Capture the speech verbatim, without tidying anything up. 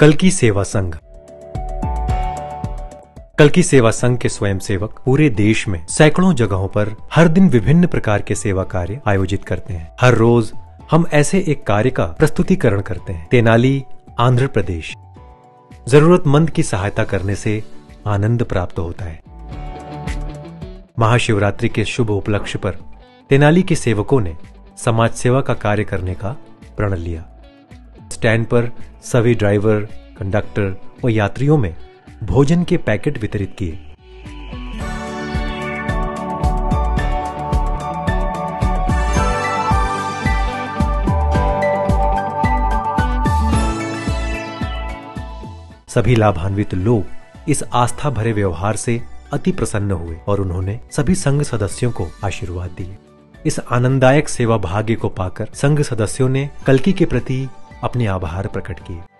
कल्की सेवा संघ। कल्की सेवा संघ के स्वयंसेवक पूरे देश में सैकड़ों जगहों पर हर दिन विभिन्न प्रकार के सेवा कार्य आयोजित करते हैं। हर रोज हम ऐसे एक कार्य का प्रस्तुतिकरण करते हैं। तेनाली, आंध्र प्रदेश। जरूरतमंद की सहायता करने से आनंद प्राप्त होता है। महाशिवरात्रि के शुभ उपलक्ष्य पर तेनाली के सेवकों ने समाज सेवा का कार्य करने का प्रण लिया। स्टैंड पर सभी ड्राइवर, कंडक्टर और यात्रियों में भोजन के पैकेट वितरित किए। सभी लाभान्वित लोग इस आस्था भरे व्यवहार से अति प्रसन्न हुए और उन्होंने सभी संघ सदस्यों को आशीर्वाद दिए। इस आनंददायक सेवा भाग्य को पाकर संघ सदस्यों ने कल्की के प्रति अपने आभार प्रकट किए।